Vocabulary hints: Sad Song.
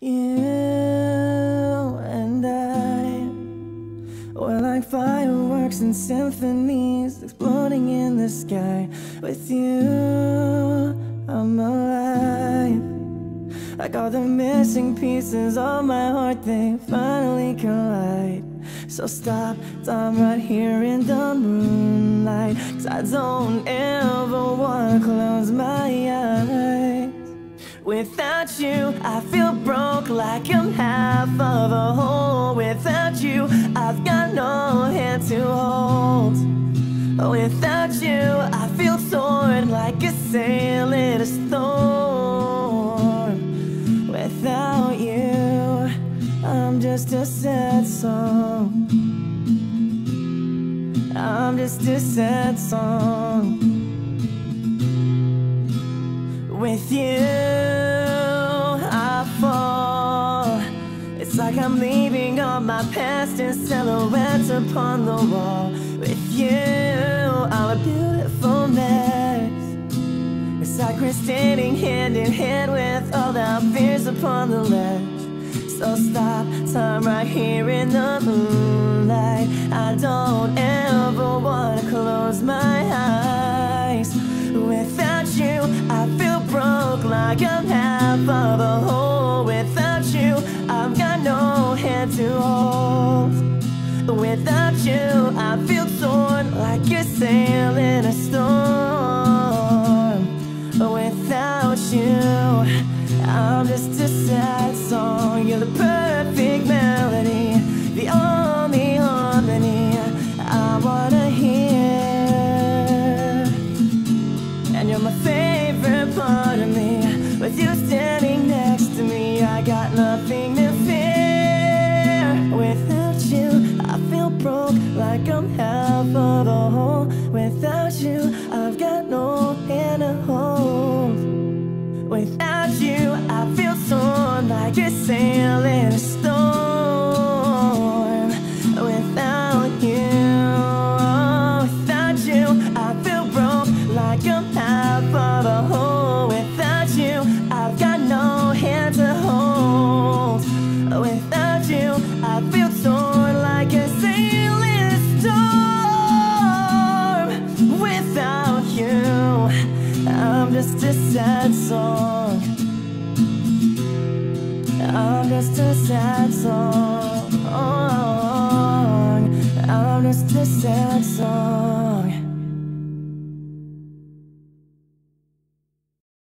You and I, we're like fireworks and symphonies exploding in the sky. With you, I'm alive. Like all the missing pieces of my heart, they finally collide. So stop time right here in the moonlight, 'cause I don't ever wanna close my eyes. Without you, I feel broke, like I'm half of a whole. Without you, I've got no hand to hold. Without you, I feel torn, like a sail in a storm. Without you, I'm just a sad song. I'm just a sad song. With you, I fall. It's like I'm leaving all my past in silhouettes upon the wall. With you, I'm a beautiful mess. It's like we're standing hand in hand with all our fears upon the ledge. So stop time right here in the moonlight. I don't ever want to close my eyes. Without you, I feel broke, like I'm half of a whole. Without you, I've got no hand to hold. Without you, I feel torn, like a sail in a storm. Without you, I'm just a sad song. You're the perfect melody, the only harmony I wanna hear. And you're my favorite part of me. With you standing next to me, I got nothing to fear. Without you, I feel broke, like I'm half of a whole. Without you, I've got no hand to hold. Without you, I feel torn, like a sail in a storm. Without you, without you, I feel broke, like I'm half of a whole. Without you, I've got no hand to hold. Without you, I feel torn, like a sail in a storm. Without you, I'm just a sad song. I'm just a sad song. I'm just a sad song.